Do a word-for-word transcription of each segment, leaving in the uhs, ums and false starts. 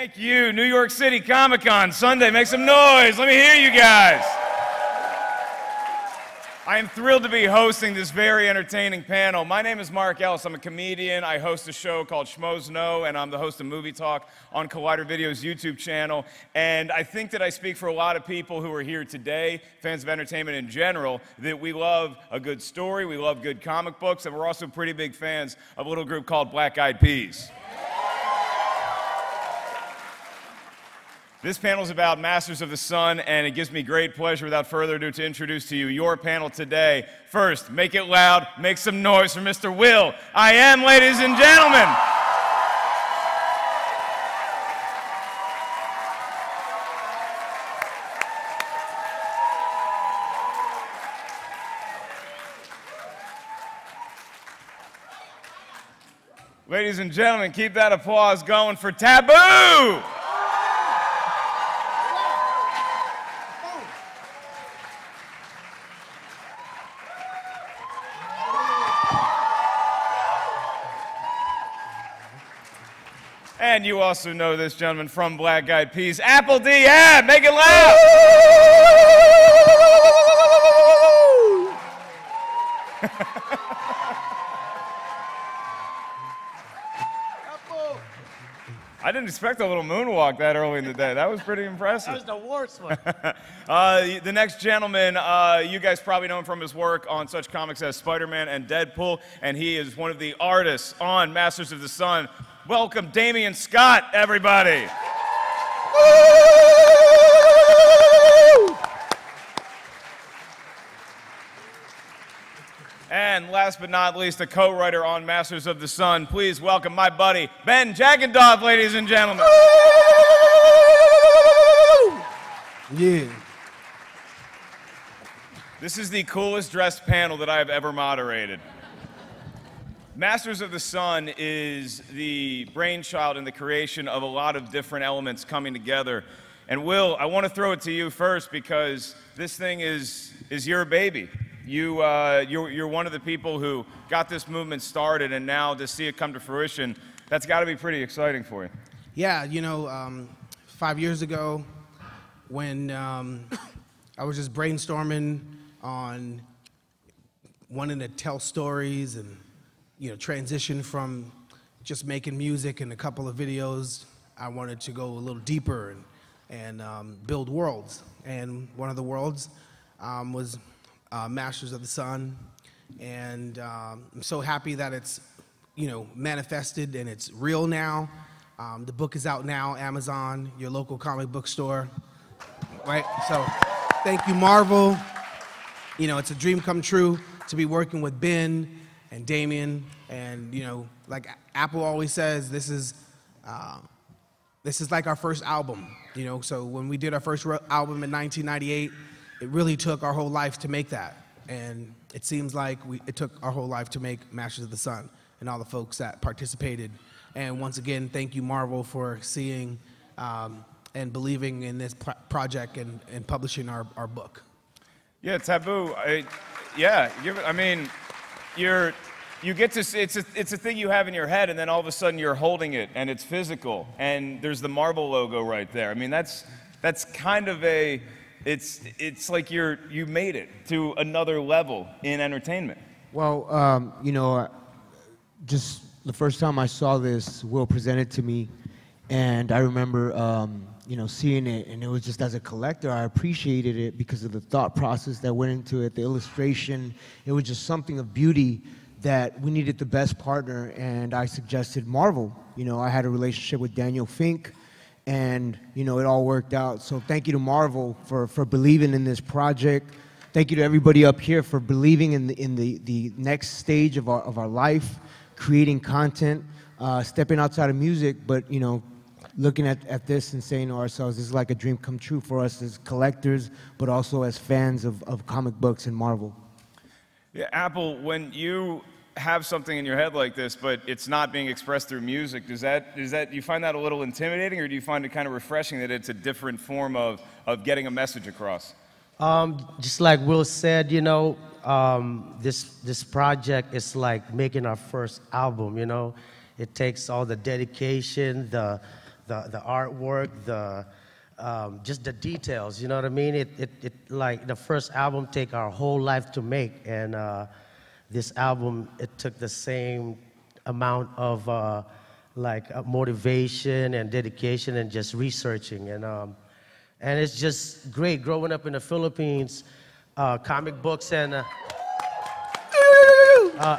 Thank you. New York City Comic-Con Sunday. Make some noise. Let me hear you guys. I am thrilled to be hosting this very entertaining panel. My name is Mark Ellis. I'm a comedian. I host a show called Schmoes Know, and I'm the host of Movie Talk on Collider Video's YouTube channel. And I think that I speak for a lot of people who are here today, fans of entertainment in general, that we love a good story, we love good comic books, and we're also pretty big fans of a little group called Black Eyed Peas. This panel is about Masters of the Sun, and it gives me great pleasure, without further ado, to introduce to you your panel today. First, make it loud, make some noise for Mister Will. I am, ladies and gentlemen. Ladies and gentlemen, keep that applause going for Taboo. And you also know this gentleman from Black Eyed Peas, Apple D. Yeah, make it loud! I didn't expect a little moonwalk that early in the day. That was pretty impressive. That was the worst one. uh, the next gentleman, uh, you guys probably know him from his work on such comics as Spider-Man and Deadpool, and he is one of the artists on Masters of the Sun. Welcome, Damion Scott, everybody. Woo! And last but not least, a co-writer on Masters of the Sun. Please welcome my buddy, Ben Jackendoth, ladies and gentlemen. Woo! Yeah. This is the coolest dressed panel that I have ever moderated. Masters of the Sun is the brainchild and the creation of a lot of different elements coming together. And Will, I want to throw it to you first because this thing is, is your baby. You, uh, you're, you're one of the people who got this movement started, and now to see it come to fruition, that's got to be pretty exciting for you. Yeah, you know, um, five years ago when um, I was just brainstorming on wanting to tell stories and you know, transition from just making music and a couple of videos. I wanted to go a little deeper and, and um, build worlds. And one of the worlds um, was uh, Masters of the Sun. And um, I'm so happy that it's, you know, manifested and it's real now. Um, the book is out now, Amazon, your local comic book store, right? So thank you, Marvel. You know, it's a dream come true to be working with Ben and Damion, and you know, like Apple always says, this is uh, this is like our first album. You know, so when we did our first album in nineteen ninety-eight, it really took our whole life to make that, and it seems like we it took our whole life to make Masters of the Sun and all the folks that participated. And once again, thank you, Marvel, for seeing um, and believing in this pro project and, and publishing our our book. Yeah, Taboo. I, yeah, give it. I mean. You're, you get to see, it's a, it's a thing you have in your head, and then all of a sudden you're holding it, and it's physical, and there's the Marvel logo right there. I mean, that's, that's kind of a, it's, it's like you're, you made it to another level in entertainment. Well, um, you know, just the first time I saw this, Will presented to me, and I remember, um, you know, seeing it, and it was just as a collector, I appreciated it because of the thought process that went into it, the illustration. It was just something of beauty that we needed the best partner, and I suggested Marvel. You know, I had a relationship with Daniel Fink, and, you know, it all worked out. So thank you to Marvel for, for believing in this project. Thank you to everybody up here for believing in the, in the, the next stage of our, of our life, creating content, uh, stepping outside of music, but, you know, looking at, at this and saying to ourselves, this is like a dream come true for us as collectors, but also as fans of, of comic books and Marvel. Yeah, Apple, when you have something in your head like this, but it's not being expressed through music, does that, does that, do you find that a little intimidating, or do you find it kind of refreshing that it's a different form of, of getting a message across? Um, just like Will said, you know, um, this, this project is like making our first album, you know. It takes all the dedication, the... the the artwork, the um, just the details. You know what I mean? It, it it like the first album take our whole life to make, and uh, this album it took the same amount of uh, like uh, motivation and dedication and just researching, and um, and it's just great growing up in the Philippines. Uh, comic books and uh, uh,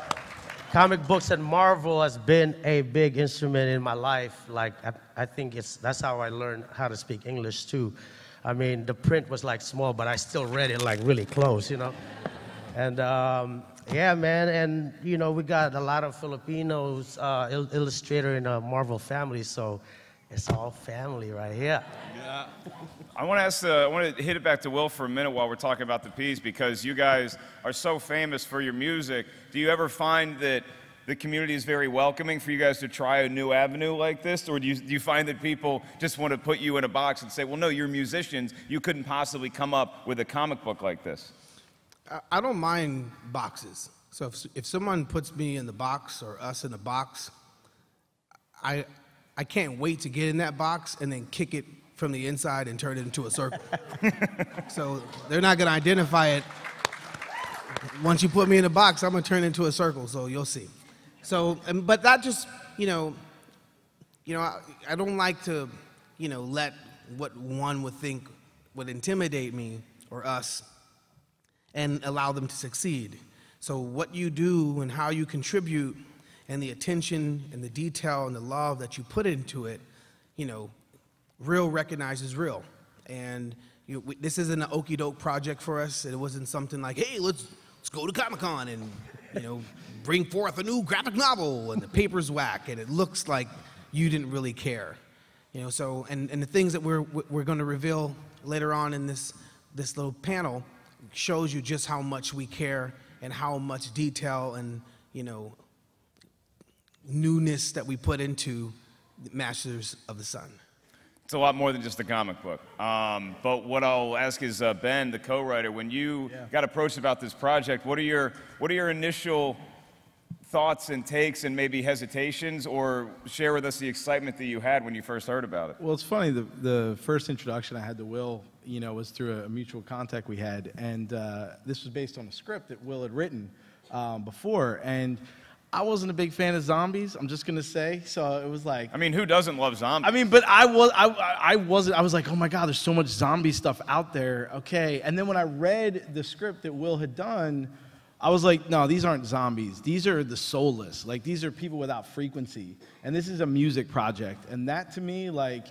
comic books and Marvel has been a big instrument in my life. Like I, I think it's that's how I learned how to speak English too. I mean, the print was like small, but I still read it like really close, you know. And um, yeah, man, and you know we got a lot of Filipinos uh, il illustrator in a Marvel family, so. It's all family right here. Yeah. I want to ask, the, I want to hit it back to Will for a minute while we're talking about the piece, because you guys are so famous for your music. Do you ever find that the community is very welcoming for you guys to try a new avenue like this? Or do you, do you find that people just want to put you in a box and say, well, no, you're musicians. You couldn't possibly come up with a comic book like this. I don't mind boxes. So if, if someone puts me in the box or us in the box, I... I can't wait to get in that box and then kick it from the inside and turn it into a circle. So they're not going to identify it. Once you put me in a box, I'm going to turn it into a circle, so you'll see. So, and, but that just, you know, you know, I, I don't like to, you know, let what one would think would intimidate me or us and allow them to succeed. So what you do and how you contribute and the attention and the detail and the love that you put into it, you know, real recognizes real. And you know, we, this isn't an okey doke project for us. It wasn't something like, hey, let's let's go to Comic-Con and you know bring forth a new graphic novel and the paper's whack and it looks like you didn't really care, you know. So and and the things that we're we're going to reveal later on in this this little panel shows you just how much we care and how much detail and you know. Newness that we put into Masters of the Sun. It's a lot more than just a comic book. Um, but what I'll ask is uh, Ben, the co-writer, when you yeah. got approached about this project, what are your what are your initial thoughts and takes and maybe hesitations, or share with us the excitement that you had when you first heard about it? Well, it's funny. The the first introduction I had to Will, you know, was through a mutual contact we had, and uh, this was based on a script that Will had written um, before, and. I wasn't a big fan of zombies, I'm just gonna say. So it was like, I mean, who doesn't love zombies? I mean, but I was, I, I wasn't. I was like, oh my God, there's so much zombie stuff out there. Okay, and then when I read the script that Will had done, I was like, no, these aren't zombies. These are the soulless. Like these are people without frequency. And this is a music project. And that to me, like,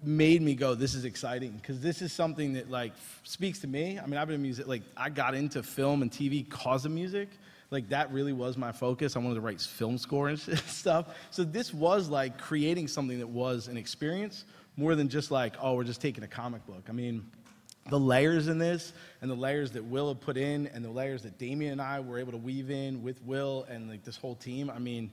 made me go, this is exciting, because this is something that like speaks to me. I mean, I've been in music. Like I got into film and T V because of music. Like, that really was my focus. I wanted to write film score and stuff. So this was, like, creating something that was an experience more than just, like, oh, we're just taking a comic book. I mean, the layers in this and the layers that Will had put in and the layers that Damion and I were able to weave in with Will and, like, this whole team, I mean,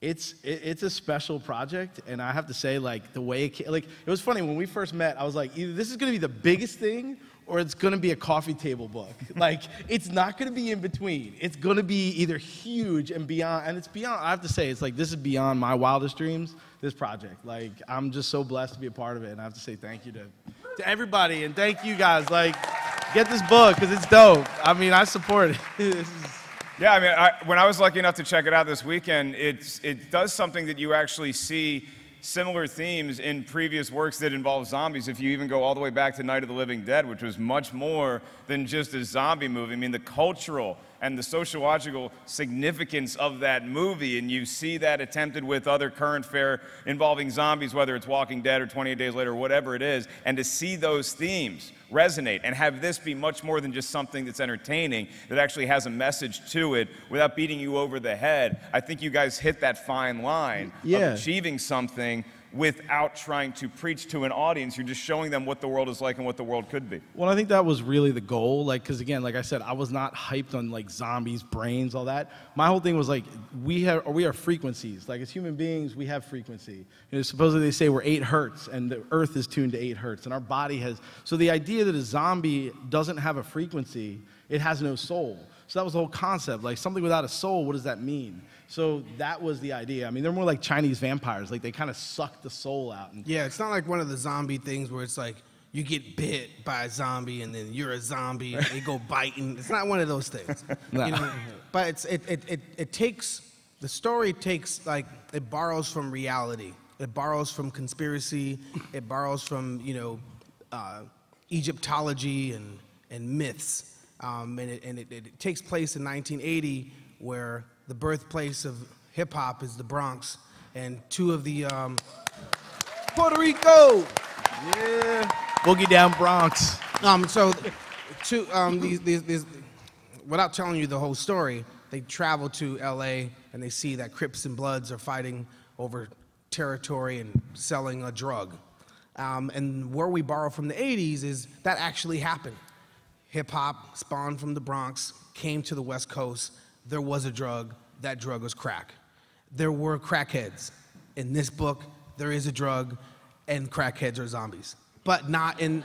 it's it, it's a special project. And I have to say, like, the way it came, like, it was funny. When we first met, I was like, either this is going to be the biggest thing or it's gonna be a coffee table book. Like, it's not gonna be in between. It's gonna be either huge and beyond, and it's beyond, I have to say, it's like, this is beyond my wildest dreams, this project. Like, I'm just so blessed to be a part of it, and I have to say thank you to, to everybody, and thank you guys. Like, get this book, because it's dope. I mean, I support it. This is yeah, I mean, I, when I was lucky enough to check it out this weekend, it's, it does something that you actually see similar themes in previous works that involve zombies. If you even go all the way back to Night of the Living Dead, which was much more than just a zombie movie. I mean, the cultural and the sociological significance of that movie, and you see that attempted with other current fare involving zombies, whether it's Walking Dead or twenty-eight days later or whatever it is, and to see those themes resonate and have this be much more than just something that's entertaining, that actually has a message to it without beating you over the head. I think you guys hit that fine line yeah. of achieving something without trying to preach to an audience. You're just showing them what the world is like and what the world could be. Well, I think that was really the goal, like, because again, like I said, I was not hyped on like zombies, brains, all that. My whole thing was like, we have, or we are frequencies. Like as human beings, we have frequency. You know, supposedly they say we're eight hertz, and the earth is tuned to eight hertz, and our body has. So the idea that a zombie doesn't have a frequency, it has no soul. So that was the whole concept. Like, something without a soul, what does that mean? So that was the idea. I mean, they're more like Chinese vampires. Like, they kind of suck the soul out. And yeah, it's not like one of the zombie things where it's like, you get bit by a zombie, and then you're a zombie, and they go biting. It's not one of those things. No. You know? But it's, it, it, it, it takes, the story takes, like, it borrows from reality. It borrows from conspiracy. It borrows from, you know, uh, Egyptology and, and myths. Um, and it, and it, it takes place in nineteen eighty, where the birthplace of hip-hop is the Bronx, and two of the, um, Puerto Rico! Yeah. Boogie Down Bronx. Um, so, to, um, these, these, these, without telling you the whole story, they travel to L A and they see that Crips and Bloods are fighting over territory and selling a drug. Um, and where we borrow from the eighties is that actually happened. Hip hop spawned from the Bronx, came to the West Coast. There was a drug. That drug was crack. There were crackheads. In this book, there is a drug, and crackheads are zombies. But not in,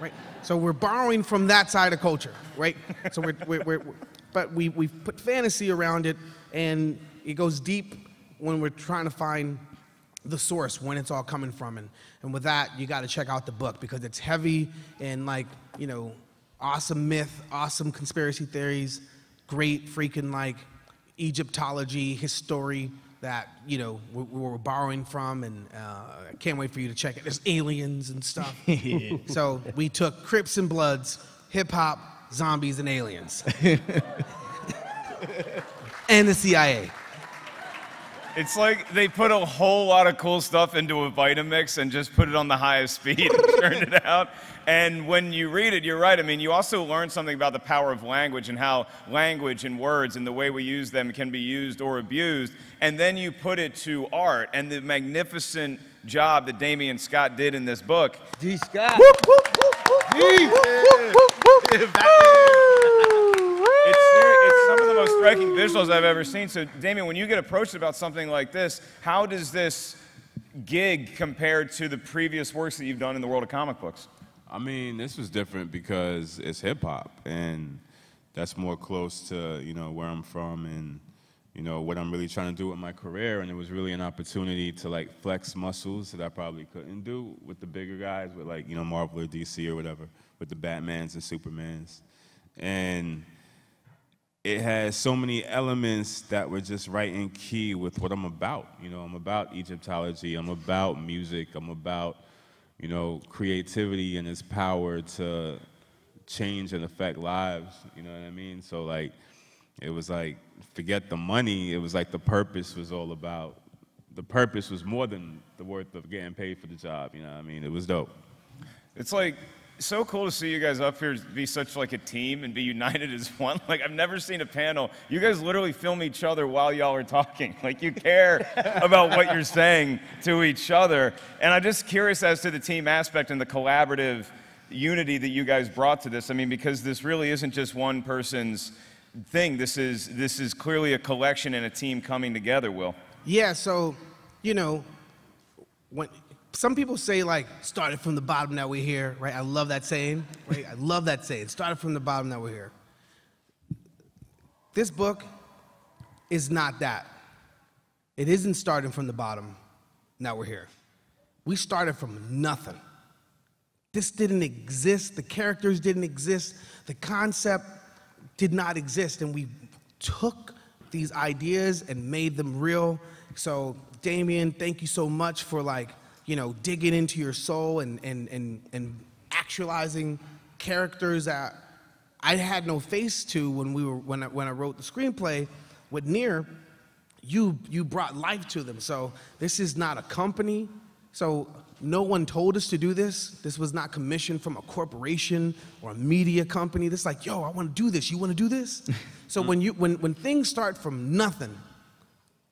right? So we're borrowing from that side of culture, right? So we're, we're, we're, we're but we, we've put fantasy around it, and it goes deep when we're trying to find the source, when it's all coming from. And, and with that, you gotta check out the book, because it's heavy and, like, you know, awesome myth, awesome conspiracy theories, great freaking, like, Egyptology, history, that, you know, we, we were borrowing from, and uh, I can't wait for you to check it. There's aliens and stuff. Yeah. So we took Crips and Bloods, hip-hop, zombies, and aliens. And the C I A. It's like they put a whole lot of cool stuff into a Vitamix and just put it on the highest speed and turned it out. And when you read it, you're right. I mean, you also learn something about the power of language and how language and words and the way we use them can be used or abused. And then you put it to art, and the magnificent job that Damion Scott did in this book. D. Scott. Whoop, whoop, whoop, whoop, whoop, whoop, whoop, whoop, whoop. Some of the most striking visuals I've ever seen. So, Damion, when you get approached about something like this, how does this gig compare to the previous works that you've done in the world of comic books? I mean, this was different because it's hip-hop, and that's more close to, you know, where I'm from and, you know, what I'm really trying to do with my career. And it was really an opportunity to, like, flex muscles that I probably couldn't do with the bigger guys, with, like, you know, Marvel or D C or whatever, with the Batmans and Supermans. And it has so many elements that were just right in key with what I'm about. You know, I'm about Egyptology, I'm about music, I'm about, you know, creativity and its power to change and affect lives, you know what I mean? So, like, it was like, forget the money, it was like the purpose was all about, the purpose was more than the worth of getting paid for the job, you know what I mean? It was dope. It's like, so cool to see you guys up here be such like a team and be united as one. Like, I've never seen a panel. You guys literally film each other while y'all are talking. Like, you care about what you're saying to each other. And I'm just curious as to the team aspect and the collaborative unity that you guys brought to this. I mean, because this really isn't just one person's thing. This is, this is clearly a collection and a team coming together, Will. Yeah, so, you know, when... some people say, like, started from the bottom, now we're here, right? I love that saying, right? I love that saying, started from the bottom, now we're here. This book is not that. It isn't starting from the bottom, now we're here. We started from nothing. This didn't exist, the characters didn't exist, the concept did not exist, and we took these ideas and made them real. So, Damion, thank you so much for, like, you know, digging into your soul and, and, and, and actualizing characters that I had no face to when, we were, when, I, when I wrote the screenplay. With Nier, you, you brought life to them. So this is not a company. So no one told us to do this. This was not commissioned from a corporation or a media company. This is like, yo, I want to do this. You want to do this? So when, you, when, when things start from nothing,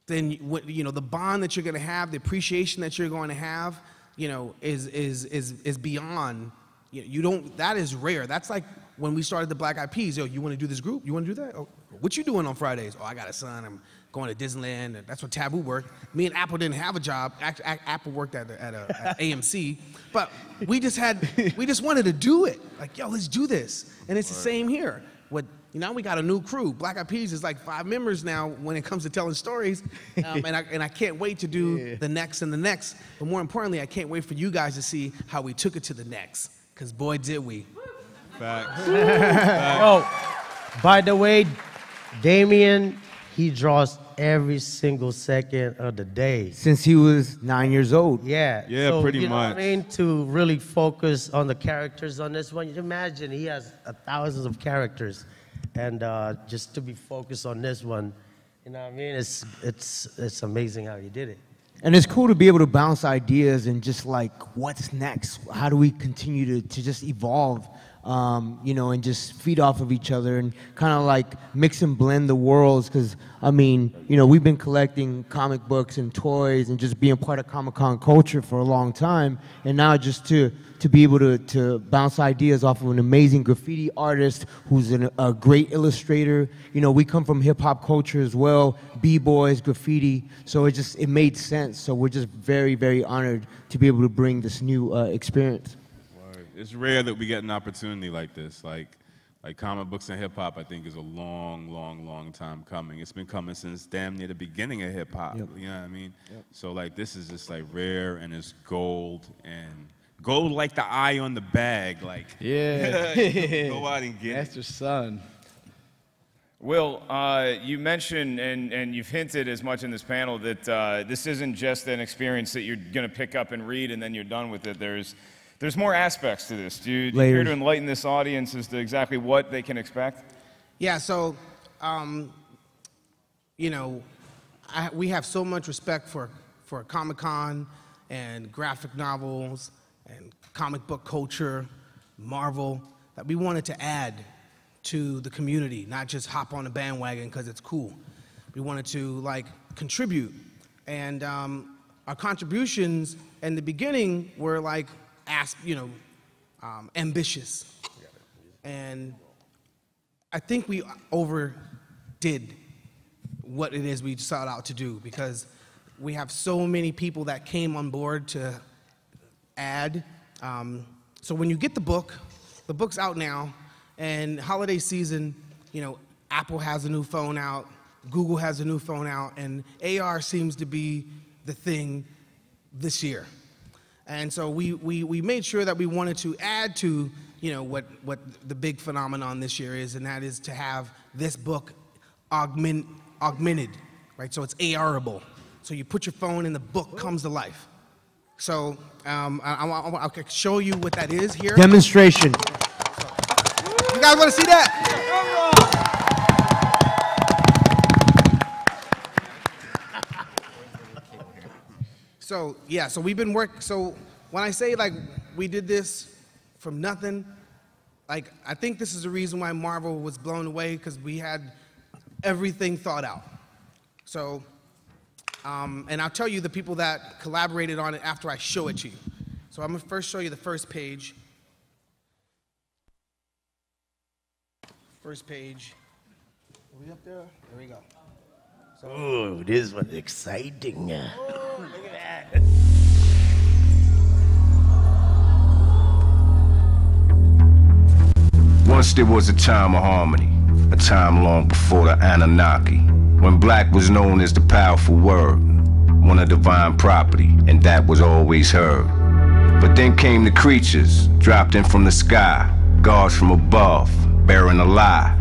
then, you know, the bond that you're going to have, the appreciation that you're going to have, you know, is, is, is, is beyond, you don't, that is rare. That's like when we started the Black Eyed Peas, yo, you want to do this group? You want to do that? Oh, what you doing on Fridays? Oh, I got a son, I'm going to Disneyland. That's what Taboo worked. Me and Apple didn't have a job. Apple worked at, a, at, a, at A M C, but we just had, we just wanted to do it. Like, yo, let's do this. And it's the same here. With Now we got a new crew. Black Eyed Peas is like five members now when it comes to telling stories. Um, and, I, and I can't wait to do yeah. the next and the next. But more importantly, I can't wait for you guys to see how we took it to the next. Because boy, did we. Facts. Facts. Oh, by the way, Damion, he draws every single second of the day. Since he was nine years old. Yeah. Yeah, so, pretty you know much. What I mean, to really focus on the characters on this one, you imagine he has thousands of characters. And uh, just to be focused on this one, you know what I mean? It's, it's, it's amazing how you did it. And it's cool to be able to bounce ideas and just like, what's next? How do we continue to, to just evolve, um, you know, and just feed off of each other and kind of like mix and blend the worlds? Because, I mean, you know, we've been collecting comic books and toys and just being part of Comic-Con culture for a long time. And now just to... to be able to, to bounce ideas off of an amazing graffiti artist who's an, a great illustrator. You know, we come from hip-hop culture as well, b-boys, graffiti, so it just, it made sense. So we're just very, very honored to be able to bring this new uh, experience. It's rare that we get an opportunity like this. Like, like comic books and hip-hop, I think, is a long, long, long time coming. It's been coming since damn near the beginning of hip-hop, yep. you know what I mean? Yep. So like, this is just like rare, and it's gold, and gold like the eye on the bag, like yeah. you know, go out and get. That's your son. Will, uh, you mentioned and and you've hinted as much in this panel that uh, this isn't just an experience that you're gonna pick up and read and then you're done with it. There's there's more aspects to this. Do you, do you care to enlighten this audience as to exactly what they can expect? Yeah. So, um, you know, I, we have so much respect for for Comic-Con and graphic novels and comic book culture, Marvel, that we wanted to add to the community, not just hop on the bandwagon because it's cool. We wanted to like contribute. And um, our contributions in the beginning were like, ask, you know, um, ambitious. And I think we overdid what it is we sought out to do because we have so many people that came on board to add. Um, so when you get the book, the book's out now, and holiday season, you know, Apple has a new phone out, Google has a new phone out, and A R seems to be the thing this year. And so we, we, we made sure that we wanted to add to, you know, what, what the big phenomenon this year is, and that is to have this book augment, augmented, right? So it's A R-able. So you put your phone and the book comes to life. So um, I, I, I, I can show you what that is here. Demonstration. You guys want to see that? So yeah, so we've been working. So when I say like we did this from nothing, like I think this is the reason why Marvel was blown away because we had everything thought out. So. Um, and I'll tell you the people that collaborated on it after I show it to you. So I'm going to first show you the first page. First page. Are we up there? There we go. So, oh, this one's exciting. Oh, look at that. Once there was a time of harmony, a time long before the Anunnaki. When black was known as the powerful word, one of divine property, and that was always heard. But then came the creatures, dropped in from the sky, gods from above, bearing a lie.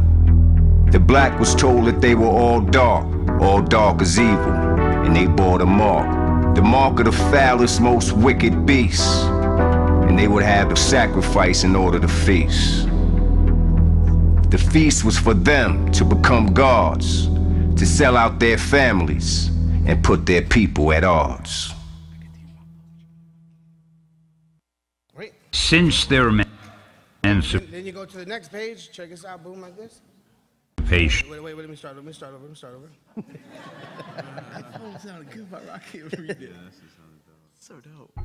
The black was told that they were all dark, all dark is evil, and they bore the mark, the mark of the foulest, most wicked beasts, and they would have to sacrifice in order to feast. The feast was for them to become gods, to sell out their families and put their people at odds. Since their men and then, then you go to the next page, check us out, boom, like this. Patient. Wait, wait, wait, let me start over, let me start over, let me start over. That phone sounded good by Rakim. Yeah, that sounded dope. So dope.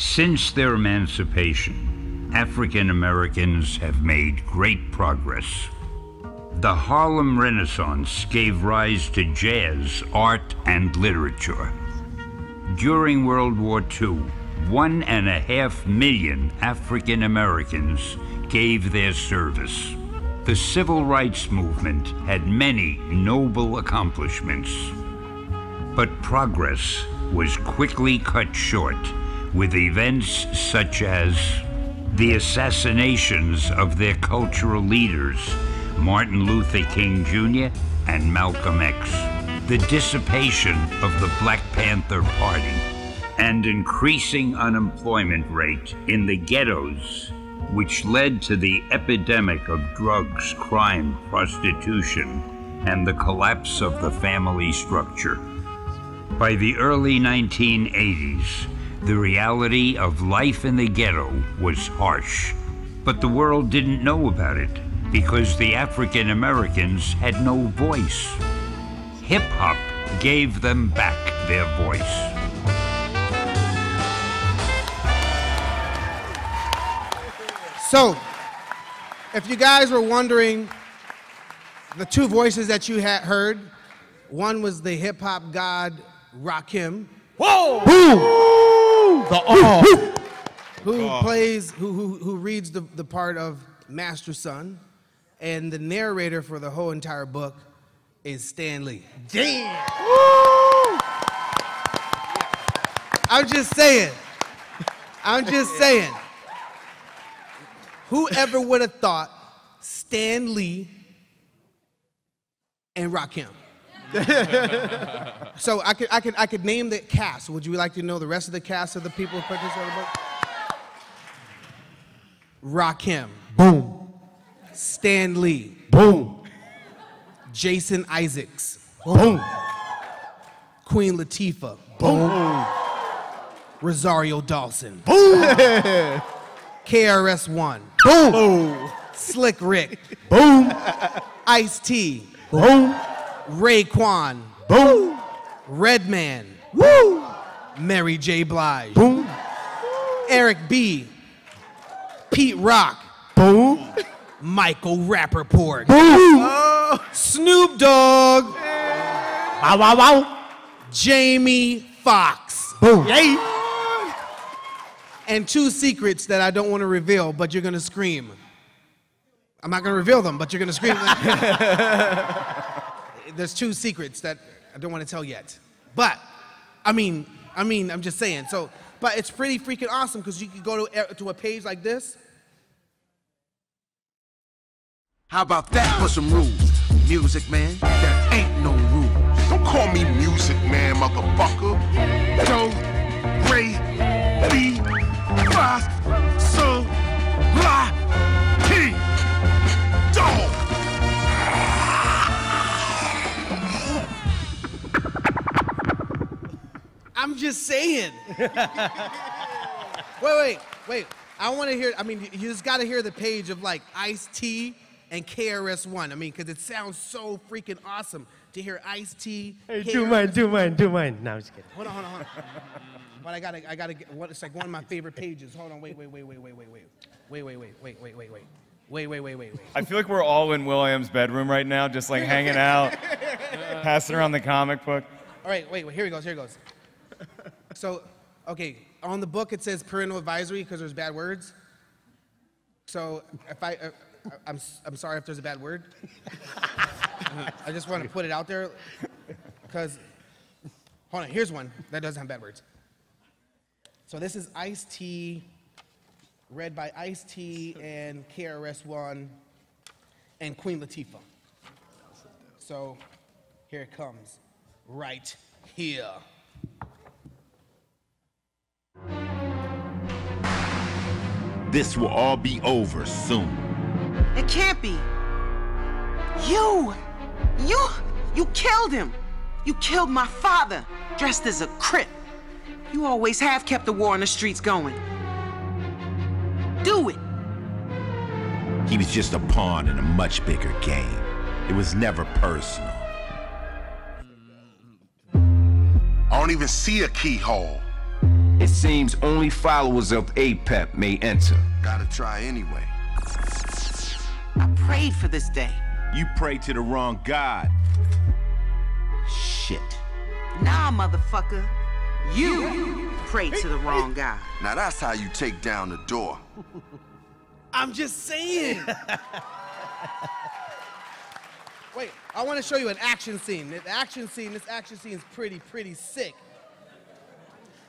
Since their emancipation, African Americans have made great progress. The Harlem Renaissance gave rise to jazz, art, and literature. During World War Two, One and a half million African Americans gave their service. The Civil Rights Movement had many noble accomplishments, but progress was quickly cut short with events such as the assassinations of their cultural leaders, Martin Luther King Junior and Malcolm X, the dissipation of the Black Panther Party, and increasing unemployment rate in the ghettos, which led to the epidemic of drugs, crime, prostitution, and the collapse of the family structure. By the early nineteen eighties, the reality of life in the ghetto was harsh, but the world didn't know about it because the African Americans had no voice. Hip-hop gave them back their voice. So, if you guys were wondering, the two voices that you had heard, one was the hip-hop god, Rakim. Whoa! Who, the oh. who, who oh. plays, who, who, who reads the, the part of Masters of the Sun, and the narrator for the whole entire book is Stan Lee. Damn! Woo! I'm just saying. I'm just saying. Whoever would have thought Stan Lee and Rakim? So I could, I, could, I could name the cast. Would you like to know the rest of the cast of the people who participated in the book? Rakim. Boom. Stan Lee. Boom. Jason Isaacs. Boom. Queen Latifah. Boom. Boom. Rosario Dawson. Boom. K R S One. Boom. Boom. Slick Rick. Boom. Ice T. Boom. Raekwon. Boom. Redman. Woo. Mary J. Blige. Boom. Eric B. Pete Rock. Boom. Michael Rappaport. Boom. Oh. Snoop Dogg. Yeah. Wow, wow, wow. Jamie Foxx. Boom. Yay. And two secrets that I don't want to reveal, but you're going to scream. I'm not going to reveal them, but you're going to scream. There's two secrets that I don't want to tell yet. But, I mean, I mean, I'm just saying. So, but it's pretty freaking awesome because you can go to, to a page like this. How about that for some rules? Music, man, there ain't no rules. Don't call me music, man, motherfucker. Don't Ray, B. So la key dog. I'm just saying. wait, wait, wait. I want to hear. I mean, you just got to hear the page of like Ice T and K R S One. I mean, because it sounds so freaking awesome to hear Ice T. Hey, do mine, do mine, do mine. No, I'm just kidding. Hold on, hold on, hold on. But I gotta, I gotta get, what, it's like one of my favorite pages. Hold on, wait, wait, wait, wait, wait, wait, wait. Wait, wait, wait, wait, wait, wait, wait. Wait, wait, wait, wait, wait. I feel like we're all in William's bedroom right now, just like hanging out, passing around the comic book. All right, wait, wait, here he goes, here he goes. So, okay, on the book it says parental advisory because there's bad words. So, if I, uh, I'm, I'm sorry if there's a bad word. I just want to put it out there, because, hold on, here's one that doesn't have bad words. So this is Ice T, read by Ice T and K R S One and Queen Latifah. So here it comes, right here. This will all be over soon. It can't be. You, you, you killed him. You killed my father, dressed as a Crip. You always have kept the war on the streets going. Do it. He was just a pawn in a much bigger game. It was never personal. I don't even see a keyhole. It seems only followers of A P E P may enter. Gotta try anyway. I prayed for this day. You prayed to the wrong God. Shit. Nah, motherfucker. You pray to the wrong guy. Now that's how you take down the door. I'm just saying. Wait, I want to show you an action scene. The action scene, this action scene is pretty, pretty sick.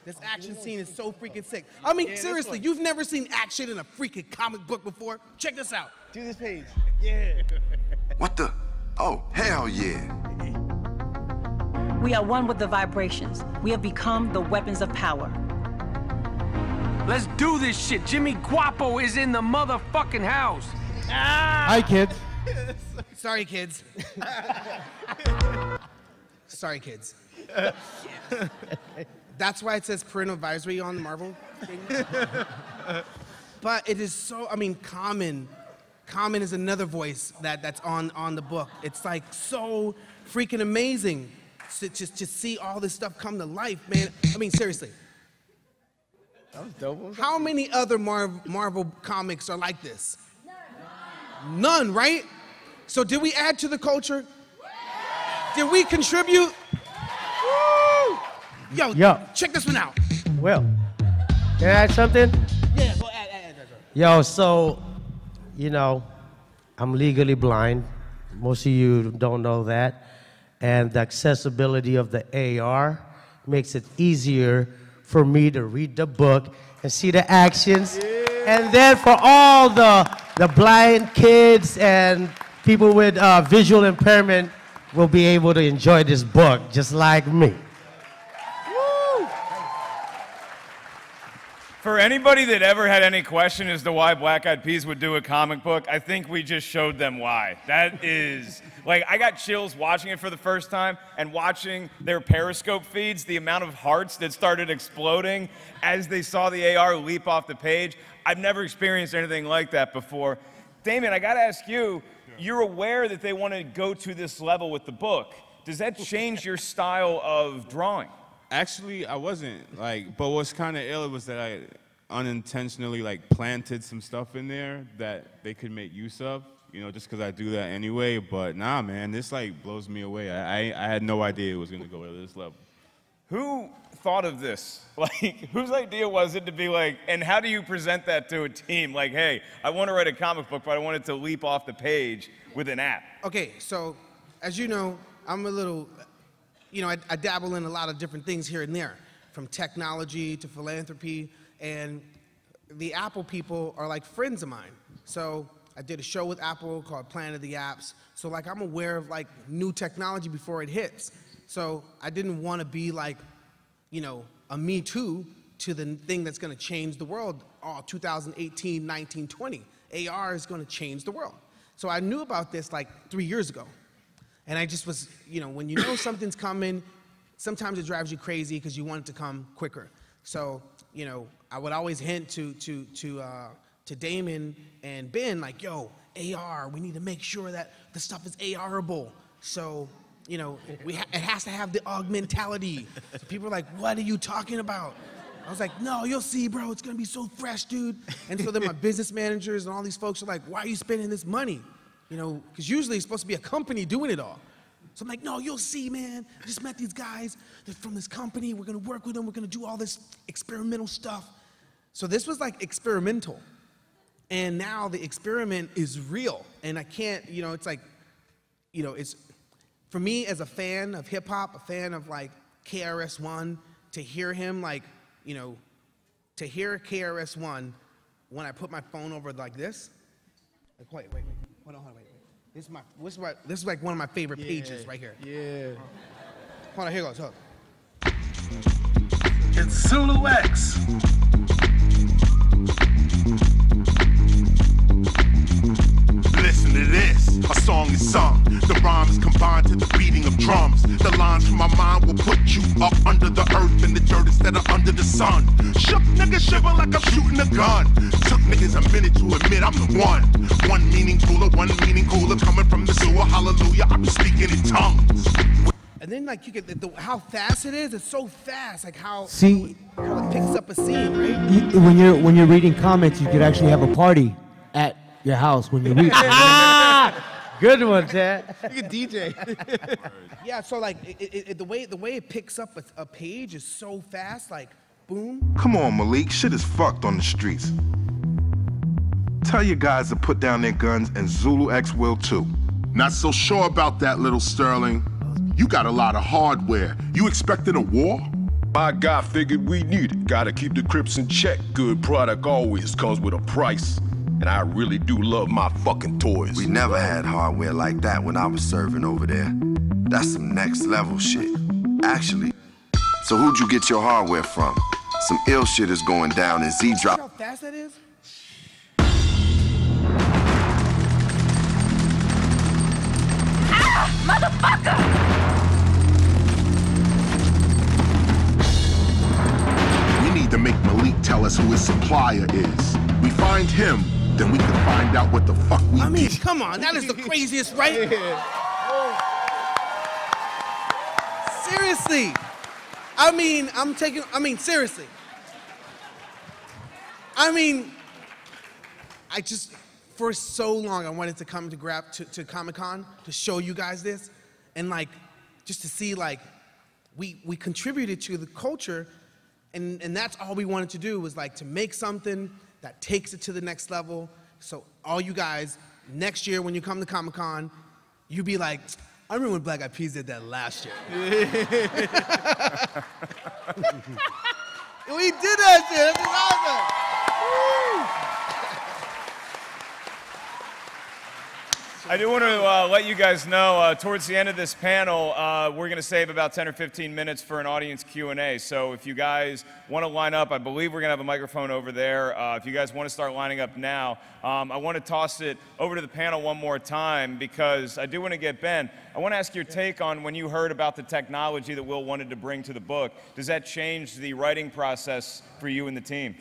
This action scene is so freaking sick. I mean, yeah, seriously, you've never seen action in a freaking comic book before? Check this out. Do this page. Yeah. What the? Oh, hell yeah. We are one with the vibrations. We have become the weapons of power. Let's do this shit. Jimmy Guapo is in the motherfucking house. Ah! Hi, kids. Sorry, kids. Sorry, kids. That's why it says parental advisory on the Marvel thing. But it is so, I mean, Common. Common is another voice that, that's on, on the book. It's like so freaking amazing to just to see all this stuff come to life, man. I mean, seriously. That was dope. What was How that? many other Mar Marvel comics are like this? None. None, right? So did we add to the culture? Did we contribute? Woo! Yo, Yo, check this one out. Will, can I add something? Yeah, go add, add, add, add. Yo, so, you know, I'm legally blind. Most of you don't know that. And the accessibility of the A R makes it easier for me to read the book and see the actions. Yeah. And then for all the, the blind kids and people with uh, visual impairment will be able to enjoy this book, just like me. Woo! For anybody that ever had any question as to why Black Eyed Peas would do a comic book, I think we just showed them why. That is... Like, I got chills watching it for the first time and watching their Periscope feeds, the amount of hearts that started exploding as they saw the A R leap off the page. I've never experienced anything like that before. Damion, I got to ask you, you're aware that they want to go to this level with the book. Does that change your style of drawing? Actually, I wasn't. Like, but what's kind of ill was that I unintentionally, like, planted some stuff in there that they could make use of. You know, just because I do that anyway, but nah, man, this like blows me away. I, I, I had no idea it was going to go to this level. Who thought of this? Like, whose idea was it to be like, and how do you present that to a team? Like, hey, I want to write a comic book, but I want it to leap off the page with an app. Okay, so as you know, I'm a little, you know, I, I dabble in a lot of different things here and there, from technology to philanthropy, and the Apple people are like friends of mine. So I did a show with Apple called Planet of the Apps. So like I'm aware of like new technology before it hits. So I didn't want to be like, you know, a me too to the thing that's going to change the world. Oh, two thousand eighteen, nineteen, twenty. A R is going to change the world. So I knew about this like three years ago. And I just was, you know, when you know something's coming, sometimes it drives you crazy because you want it to come quicker. So, you know, I would always hint to, to, to, uh, to Damion and Ben, like, yo, A R, we need to make sure that the stuff is A R-able. So, you know, we ha it has to have the augmentality. So people are like, what are you talking about? I was like, no, you'll see, bro, it's gonna be so fresh, dude. And so then my business managers and all these folks are like, why are you spending this money? You know, because usually it's supposed to be a company doing it all. So I'm like, no, you'll see, man. I just met these guys from this company. We're gonna work with them. We're gonna do all this experimental stuff. So this was like experimental. And now the experiment is real. And I can't, you know, it's like, you know, it's, for me as a fan of hip hop, a fan of like K R S One, to hear him like, you know, to hear K R S One when I put my phone over like this. Like, wait, wait, wait, hold on, hold on, wait, wait. This is my, this is, my, this is like one of my favorite yeah. pages right here. Yeah. Oh. Hold on, here goes, hold on. It's Zulu X. Listen to this, a song is sung, the rhymes combined to the beating of drums. The lines from my mind will put you up under the earth and the dirt instead of under the sun. Shook niggas shiver like I'm shooting a gun. Took niggas a minute to admit I'm the one. One meaning cooler, one meaning cooler, coming from the sewer, hallelujah, I be speaking in tongues. And then like you get the, the, how fast it is, it's so fast, like how, See, how it picks up a scene, right? You, when, you're, when you're reading comments, you could actually have a party at your house when you read. Good one, Ted. You can D J. Yeah, so like it, it, it, the way the way it picks up a, a page is so fast, like boom. Come on, Malik. Shit is fucked on the streets. Tell your guys to put down their guns, and Zulu X will too. Not so sure about that, little Sterling. You got a lot of hardware. You expected a war? My guy figured we need it. Gotta keep the Crips in check. Good product always comes with a price. And I really do love my fucking toys. We never had hardware like that when I was serving over there. That's some next level shit. Actually, so who'd you get your hardware from? Some ill shit is going down in Z-Drop. You know how fast that is? Ah, motherfucker! To make Malik tell us who his supplier is. We find him, then we can find out what the fuck we did. I mean, did. Come on, that is the craziest, right? Yeah. Oh. Seriously. I mean, I'm taking, I mean, seriously. I mean, I just, for so long, I wanted to come to grab, to, to Comic-Con to show you guys this, and like, just to see like, we, we contributed to the culture. And, and that's all we wanted to do, was like to make something that takes it to the next level. So all you guys, next year when you come to Comic-Con, you be like, I remember when Black Eyed Peas did that last year. We did that shit, this is awesome. I do want to uh, let you guys know, uh, towards the end of this panel, uh, we're going to save about ten or fifteen minutes for an audience Q and A. So if you guys want to line up, I believe we're going to have a microphone over there. Uh, if you guys want to start lining up now, um, I want to toss it over to the panel one more time, because I do want to get Ben. I want to ask your take on when you heard about the technology that Will wanted to bring to the book. Does that change the writing process for you and the team?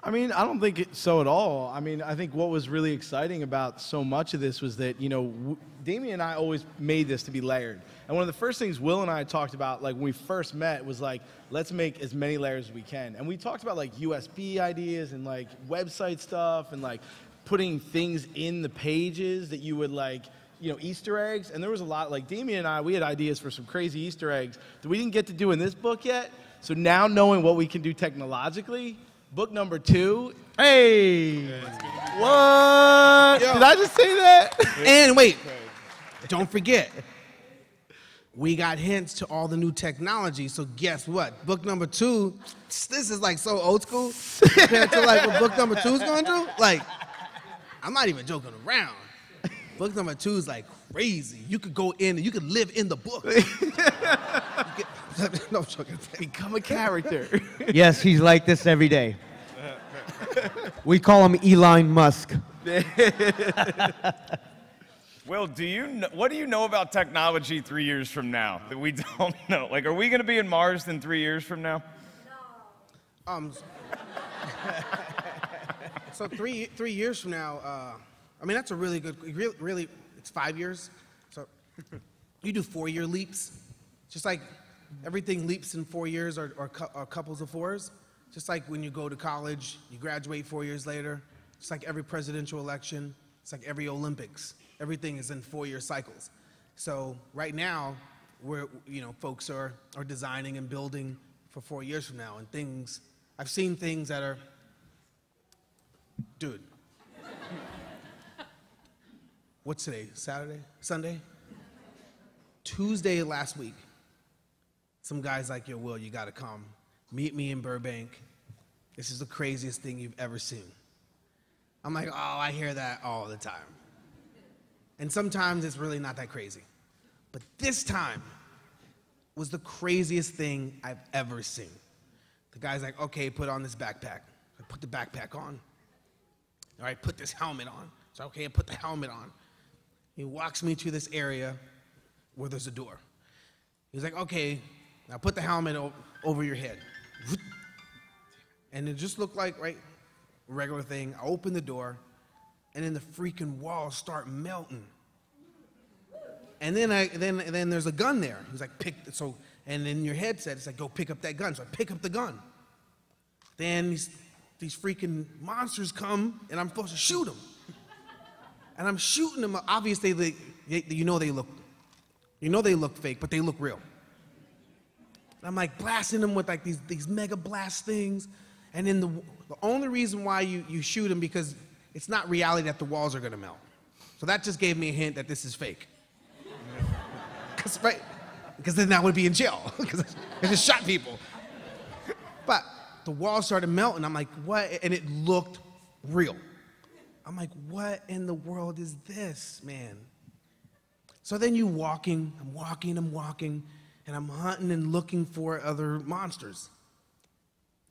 I mean, I don't think it, so at all. I mean, I think what was really exciting about so much of this was that, you know, Damion and I always made this to be layered. And one of the first things Will and I talked about, like, when we first met, was like, let's make as many layers as we can. And we talked about, like, U S B ideas and, like, website stuff and, like, putting things in the pages that you would, like, you know, Easter eggs. And there was a lot, like, Damion and I, we had ideas for some crazy Easter eggs that we didn't get to do in this book yet. So now, knowing what we can do technologically, book number two. Hey! What? Yo. Did I just say that? And wait, don't forget, we got hints to all the new technology, so guess what? Book number two, this is like so old school compared to like what book number two is going through. Like, I'm not even joking around. Book number two is like crazy. You could go in and you could live in the book. No, I'm joking. Become a character. Yes, he's like this every day. We call him Elon Musk. Will, do you know, what do you know about technology three years from now that we don't know? Like, are we going to be in Mars in three years from now? No. Um. So three three years from now. Uh, I mean, that's a really good. Really, really, it's five years. So you do four year leaps, just like. Everything leaps in four years or, or, or couples of fours. Just like when you go to college, you graduate four years later. It's like every presidential election. It's like every Olympics. Everything is in four-year cycles. So right now, we're, you know, folks are, are designing and building for four years from now. And things, I've seen things that are, dude. What's today, Saturday, Sunday? Tuesday last week. Some guys like, yo, Will, you gotta come. Meet me in Burbank. This is the craziest thing you've ever seen. I'm like, oh, I hear that all the time. And sometimes it's really not that crazy. But this time was the craziest thing I've ever seen. The guy's like, okay, put on this backpack. I put the backpack on. All right, put this helmet on. So, okay, I put the helmet on. He walks me to this area where there's a door. He's like, okay, now put the helmet over your head. And it just looked like, right, regular thing. I open the door, and then the freaking walls start melting. And then I, then, then there's a gun there. He's like, pick, so, and then your headset, it's like, go pick up that gun. So I pick up the gun. Then these, these freaking monsters come, and I'm supposed to shoot them. and I'm shooting them. Obviously, they, they, you know they look, you know they look fake, but they look real. And I'm like blasting them with like these these mega blast things, and then the the only reason why you you shoot them because it's not reality that the walls are gonna melt. So that just gave me a hint that this is fake. Because right, because then I would be in jail because I just shot people. But the walls started melting. I'm like, what? And it looked real. I'm like, what in the world is this, man? So then you walking, I'm walking, I'm walking, and I'm hunting and looking for other monsters.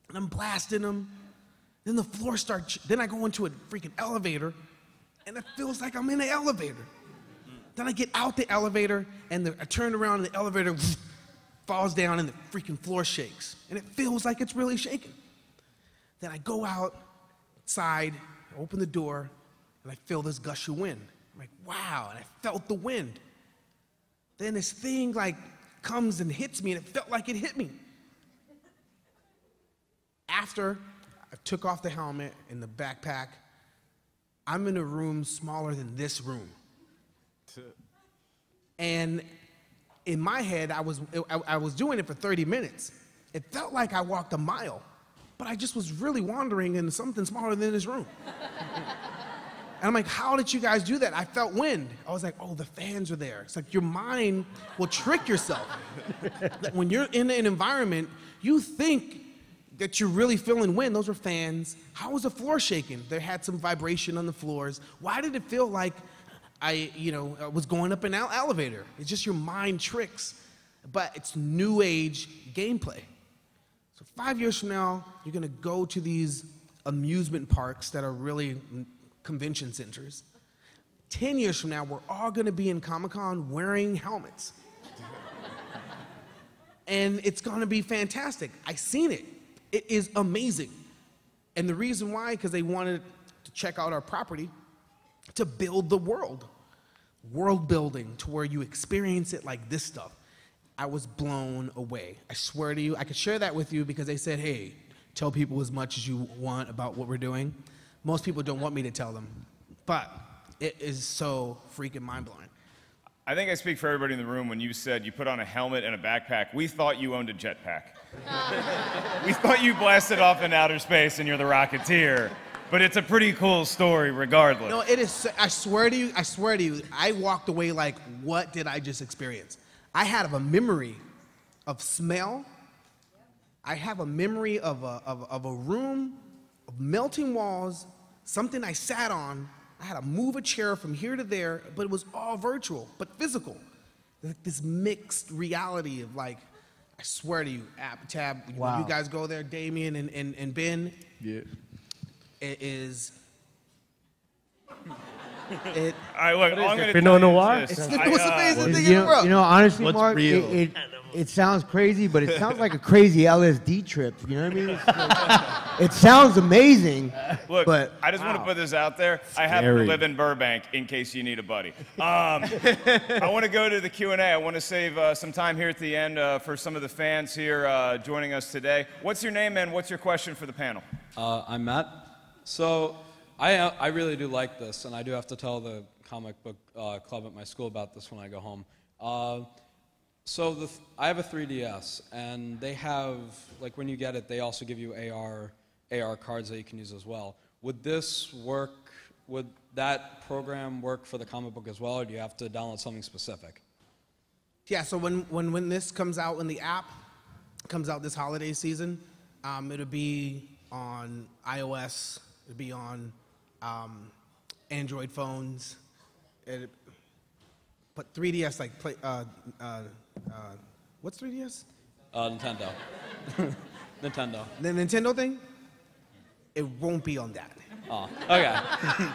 And I'm blasting them. Then the floor starts, then I go into a freaking elevator, and it feels like I'm in an elevator. Then I get out the elevator, and the, I turn around, and the elevator falls down, and the freaking floor shakes. And it feels like it's really shaking. Then I go outside, open the door, and I feel this gush of wind. I'm like, wow, and I felt the wind. Then this thing like comes and hits me, and it felt like it hit me. After I took off the helmet and the backpack, I'm in a room smaller than this room. And in my head, I was, I, I was doing it for thirty minutes. It felt like I walked a mile. But I just was really wandering in something smaller than this room. And I'm like, how did you guys do that? I felt wind. I was like, oh, the fans are there. It's like your mind will trick yourself. That when you're in an environment, you think that you're really feeling wind. Those were fans. How was the floor shaking? There had some vibration on the floors. Why did it feel like I, you know, was going up an elevator? It's just your mind tricks, but it's new age gameplay. So five years from now, you're gonna go to these amusement parks that are really convention centers. Ten years from now, we're all gonna be in Comic-Con wearing helmets. And it's gonna be fantastic. I seen it. It is amazing. And the reason why, because they wanted to check out our property to build the world. World building to where you experience it like this stuff. I was blown away. I swear to you, I could share that with you because they said, hey, tell people as much as you want about what we're doing. Most people don't want me to tell them, but it is so freaking mind-blowing. I think I speak for everybody in the room when you said you put on a helmet and a backpack. We thought you owned a jetpack. We thought you blasted off in outer space and you're the Rocketeer. But it's a pretty cool story regardless. No, it is, I swear to you, I swear to you, I walked away like, what did I just experience? I have a memory of smell. I have a memory of a, of, of a room, of melting walls, something I sat on. I had to move a chair from here to there, but it was all virtual, but physical. Like this mixed reality of like, I swear to you, App, Tab, wow. When you guys go there, Damion and, and, and Ben, yeah. It is... It, all right, look, I'm going to tell you this. It's the most amazing thing in the world. You know, honestly, what's Mark, real? It, it, it sounds crazy, but it sounds like a crazy L S D trip. You know what I mean? It's like, it sounds amazing. Look, but, I just wow. want to put this out there. Scary. I happen to live in Burbank, in case you need a buddy. Um, I want to go to the Q and A. I want to save uh, some time here at the end uh, for some of the fans here uh, joining us today. What's your name, and what's your question for the panel? Uh, I'm Matt. So, I, I really do like this, and I do have to tell the comic book uh, club at my school about this when I go home. Uh, so the th I have a three D S, and they have, like when you get it, they also give you A R, A R cards that you can use as well. Would this work, would that program work for the comic book as well, or do you have to download something specific? Yeah, so when, when, when this comes out, when the app comes out this holiday season, um, it'll be on iOS, it'll be on um, Android phones, it, but three D S like play. Uh, uh, uh, what's three D S? Uh, Nintendo. Nintendo. The Nintendo thing. It won't be on that. Oh, okay.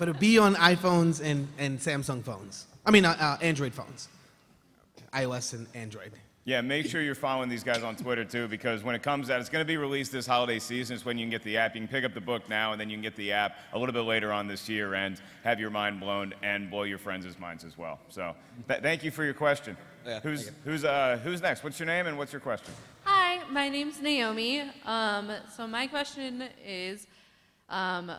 But it'll be on iPhones and and Samsung phones. I mean, uh, uh, Android phones, iOS and Android. Yeah, make sure you're following these guys on Twitter, too, because when it comes out, it's going to be released this holiday season. It's when you can get the app. You can pick up the book now, and then you can get the app a little bit later on this year and have your mind blown and blow your friends' minds as well. So th thank you for your question. Yeah, who's, who's, uh, who's next? What's your name, and what's your question? Hi, my name's Naomi. Um, so my question is, um,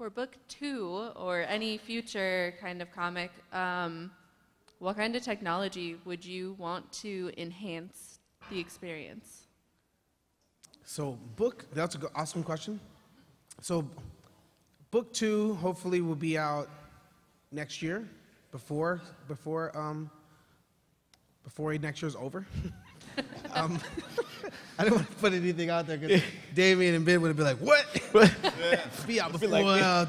For book two, or any future kind of comic, um, what kind of technology would you want to enhance the experience? So book, that's an awesome question. So book two hopefully will be out next year, before before um, before next year's over. um, I don't want to put anything out there because Damion and Ben would be like, "What? Yeah. Be out before be like, uh,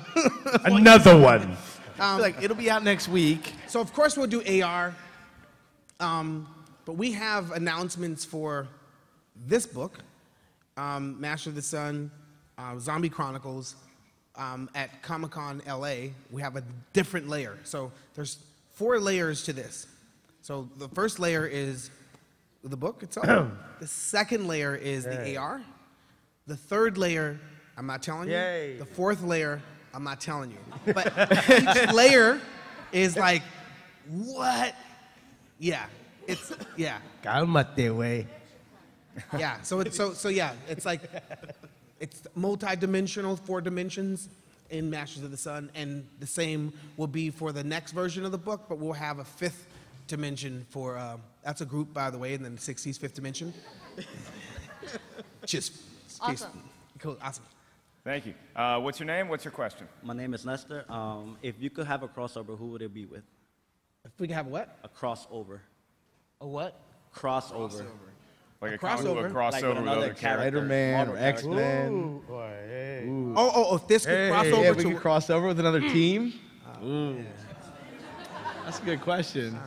another one." Um, like it'll be out next week. So of course we'll do A R, um, but we have announcements for this book, um, Masters of the Sun, uh, Zombie Chronicles, um, at Comic-Con L A. We have a different layer. So there's four layers to this. So the first layer is the book itself. The second layer is Yay. the A R. The third layer, I'm not telling Yay. you. The fourth layer, I'm not telling you. But each layer is like, what? Yeah, it's yeah. Calmate, way. Yeah. So it's so so yeah. It's like it's multi-dimensional, four dimensions in Masters of the Sun, and the same will be for the next version of the book. But we'll have a fifth dimension for. Uh, That's a group, by the way, in the sixties, Fifth Dimension. Just awesome. Cool, awesome. Thank you. Uh, what's your name? What's your question? My name is Nestor. Um, if you could have a crossover, who would it be with? If we could have what? A crossover. A what? Crossover. crossover. Like a, a crossover. A crossover like with another character. Spider-Man or X-Men. Hey. Oh, oh, oh, if this could hey, cross over yeah, we to could cross over with another team? Oh, Ooh. Yeah. That's a good question. Uh,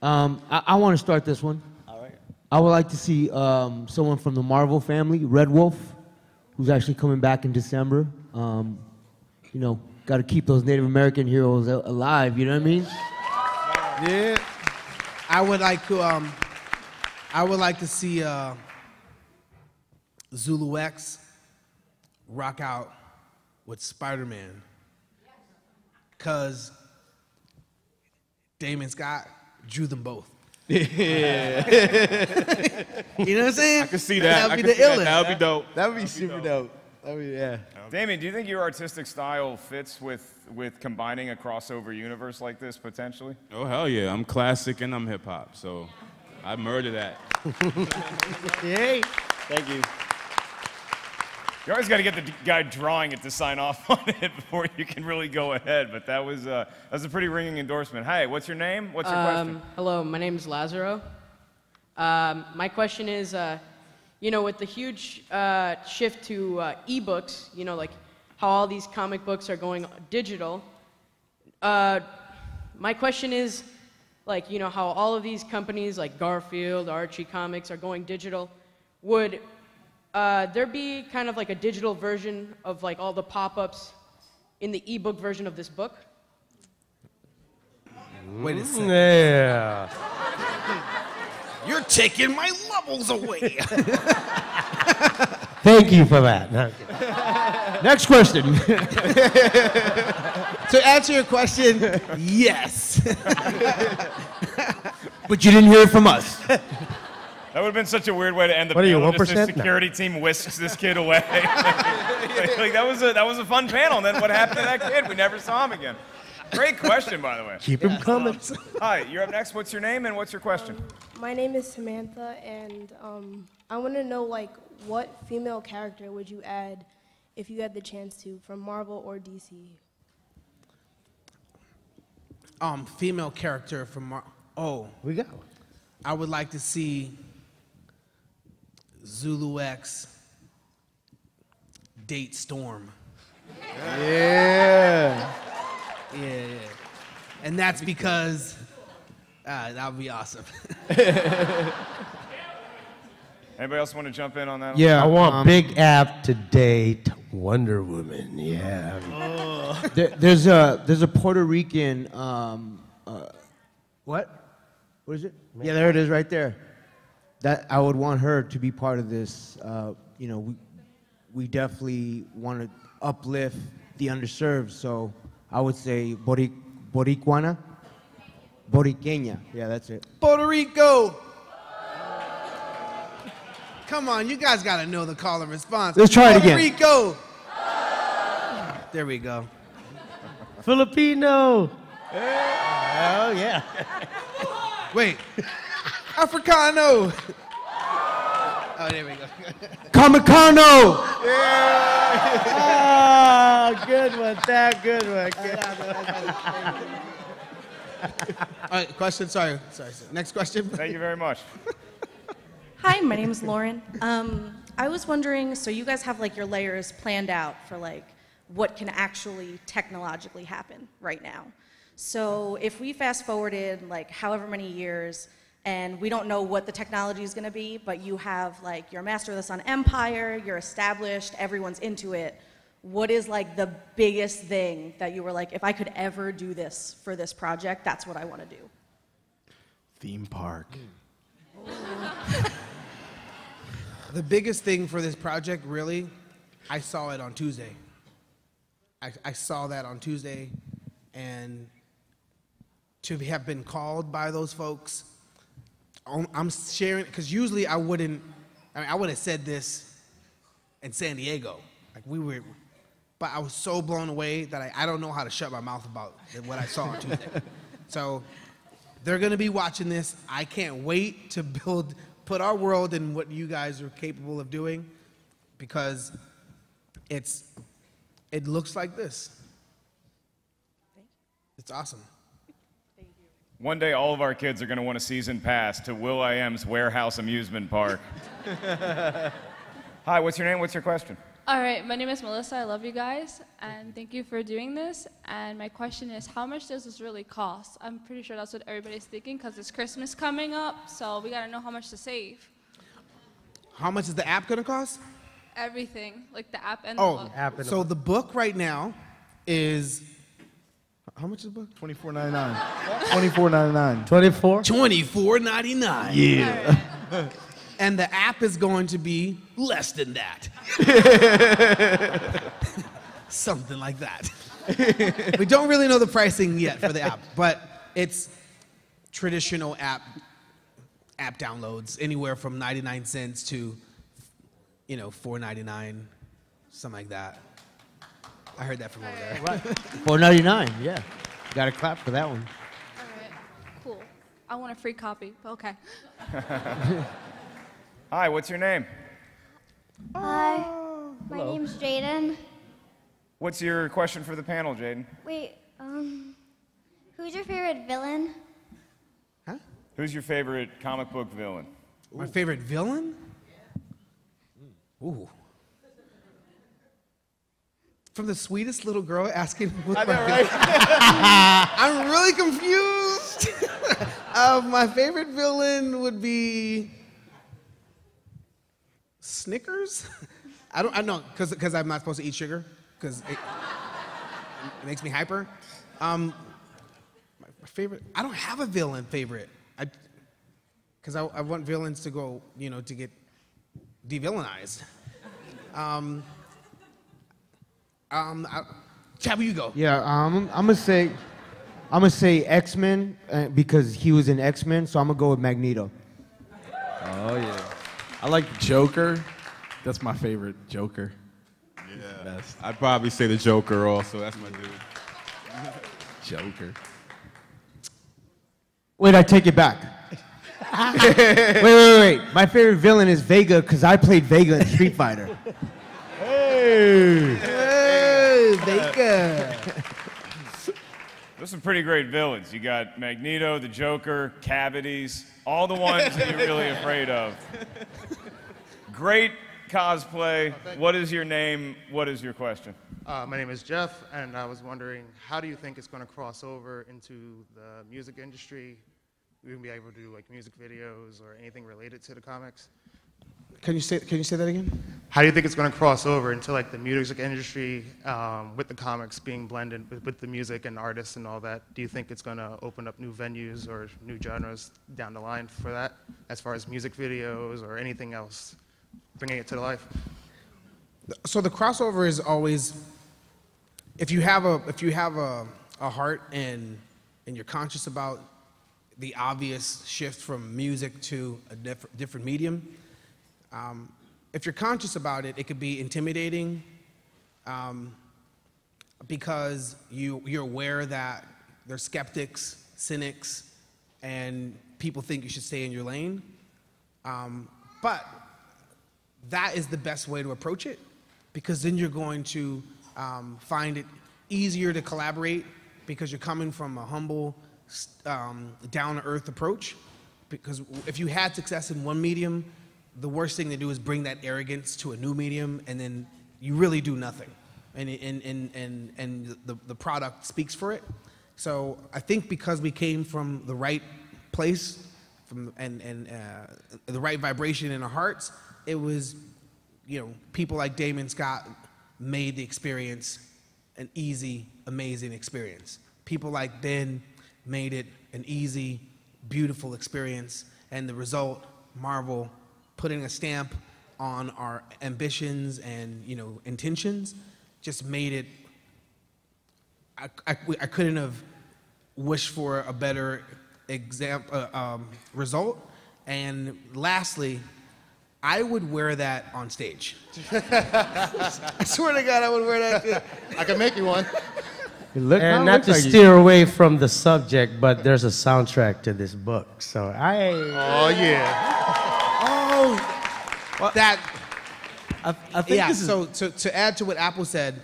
Um, I, I want to start this one. All right. I would like to see um, someone from the Marvel family, Red Wolf, who's actually coming back in December. Um, you know, got to keep those Native American heroes alive. You know what I mean? Yeah. I would like to. Um, I would like to see uh, Zulu X rock out with Spider-Man, cause Damion Scott drew them both. Yeah. You know what I'm saying? I can see that. That would be the illest. That would be dope. That would be, be super dope. dope. That would be, yeah. Damion, do you think your artistic style fits with, with combining a crossover universe like this, potentially? Oh, hell yeah. I'm classic and I'm hip-hop, so I murder that. Yay. Thank you. You always got to get the guy drawing it to sign off on it before you can really go ahead. But that was, uh, that was a pretty ringing endorsement. Hi, what's your name? What's your um, question? Hello, my name is Lazaro. Um, my question is, uh, you know, with the huge uh, shift to uh, e-books, you know, like how all these comic books are going digital, uh, my question is, like, you know, how all of these companies like Garfield, Archie Comics are going digital, would... Uh, there be kind of like a digital version of like all the pop-ups in the ebook version of this book? Wait a second. Yeah. You're taking my levels away. Thank you for that. No. Next question. To answer your question, yes. But you didn't hear it from us. That would have been such a weird way to end the what panel. What are you, one percent? The security no. team whisks this kid away. like, like, that, was a, that was a fun panel, and then what happened to that kid? We never saw him again. Great question, by the way. Keep him yeah. coming. Hi, you're up next. What's your name, and what's your question? Um, my name is Samantha, and um, I want to know, like, what female character would you add if you had the chance to, from Marvel or D C? Um, female character from Marvel. Oh. We go. I would like to see... Zulu X date Storm. Yeah. Yeah. Yeah, yeah. And that's because uh, that would be awesome. Anybody else want to jump in on that? Yeah, one? I want um, Big App to date Wonder Woman. Yeah. Oh. There, there's a there's a Puerto Rican. Um, uh, what? What is it? Yeah, there it is, right there. That I would want her to be part of this. Uh, you know, we, we definitely want to uplift the underserved. So I would say Boric, Boricuana, Boriqueña. Yeah, that's it. Puerto Rico. Come on, you guys got to know the call and response. Let's try Puerto it again. Puerto Rico. There we go. Filipino. Yeah. Oh, yeah. Wait. Africano. Oh, there we go. Comicano. Yeah. Oh, good one. That good one. Good one. All right, question. Sorry. Sorry. Sir. Next question. Thank you very much. Hi, my name is Lauren. Um, I was wondering, so you guys have like your layers planned out for like what can actually technologically happen right now. So if we fast forwarded like however many years, and we don't know what the technology is going to be, but you have like your Master of the Sun empire, you're established, everyone's into it. What is like the biggest thing that you were like, if I could ever do this for this project, that's what I want to do? Theme park. Mm. The biggest thing for this project, really, I saw it on Tuesday. I, I saw that on Tuesday, and to have been called by those folks, I'm sharing, because usually I wouldn't, I mean, I would have said this in San Diego. Like we were, but I was so blown away that I, I don't know how to shut my mouth about what I saw on Tuesday. So they're going to be watching this. I can't wait to build, put our world in what you guys are capable of doing, because it's, it looks like this. It's awesome. One day, all of our kids are going to want a season pass to Will.i.am's Warehouse Amusement Park. Hi, what's your name? What's your question? All right, my name is Melissa. I love you guys, and thank you for doing this. And my question is, how much does this really cost? I'm pretty sure that's what everybody's thinking, because it's Christmas coming up, so we got to know how much to save. How much is the app going to cost? Everything, like the app and the book. Oh, app and so the book right now is... How much is the book? twenty-four ninety-nine. twenty-four ninety-nine. twenty-four? twenty-four ninety-nine. Yeah. Right. And the app is going to be less than that. Something like that. We don't really know the pricing yet for the app, but it's traditional app app downloads anywhere from ninety-nine cents to, you know, four ninety-nine, something like that. I heard that from over there. Right. four ninety-nine, yeah. Got to clap for that one. All right, cool. I want a free copy, but okay. Hi, what's your name? Hi, oh, my name's Jaden. What's your question for the panel, Jaden? Wait, um, who's your favorite villain? Huh? Who's your favorite comic book villain? Ooh. My favorite villain? Yeah. Ooh. From the sweetest little girl asking. I know, right? I'm really confused. uh, my favorite villain would be Snickers. I don't. I know because because I'm not supposed to eat sugar because it, it makes me hyper. Um, my, my favorite. I don't have a villain favorite. I because I, I want villains to go, you know, to get de-villainized. Um, Um, I, Taboo, you go. Yeah, um, I'm gonna say, I'm gonna say X-Men uh, because he was in X-Men, so I'm gonna go with Magneto. Oh yeah, I like Joker. That's my favorite Joker. Yeah, best. I'd probably say the Joker also. That's my dude. Joker. Wait, I take it back. wait, wait, wait, wait. My favorite villain is Vega because I played Vega in Street Fighter. Hey. Hey. There's some pretty great villains. You got Magneto, the Joker, cavities, all the ones that you're really afraid of. Great cosplay. Oh, what is your name? What is your question? Uh, my name is Jeff, and I was wondering, how do you think it's going to cross over into the music industry? We're going to be able to do like music videos or anything related to the comics? Can you say Can you say that again? How do you think it's going to cross over into like the music industry um, with the comics being blended with, with the music and artists and all that? Do you think it's going to open up new venues or new genres down the line for that, as far as music videos or anything else, bringing it to life? So the crossover is always, if you have a if you have a, a heart and and you're conscious about the obvious shift from music to a diff different medium. Um, if you're conscious about it, it could be intimidating. Um, because you, you're aware that they're skeptics, cynics, and people think you should stay in your lane. Um, but that is the best way to approach it, because then you're going to um, find it easier to collaborate, because you're coming from a humble, um, down-to-earth approach. Because if you had success in one medium, the worst thing to do is bring that arrogance to a new medium, and then you really do nothing. And, and, and, and, and the, the product speaks for it. So I think because we came from the right place, from, and, and uh, the right vibration in our hearts, it was, you know, people like Damion Scott made the experience an easy, amazing experience. People like Ben made it an easy, beautiful experience, and the result, Marvel, putting a stamp on our ambitions and, you know, intentions, just made it. I, I, I couldn't have wished for a better example, uh, um, result. And lastly, I would wear that on stage. I swear to God, I would wear that. I can make you one. And not to steer away from the subject, but there's a soundtrack to this book, so I... Oh, yeah. Oh, well, that... I, I think yeah, this is... so to, to add to what Apple said,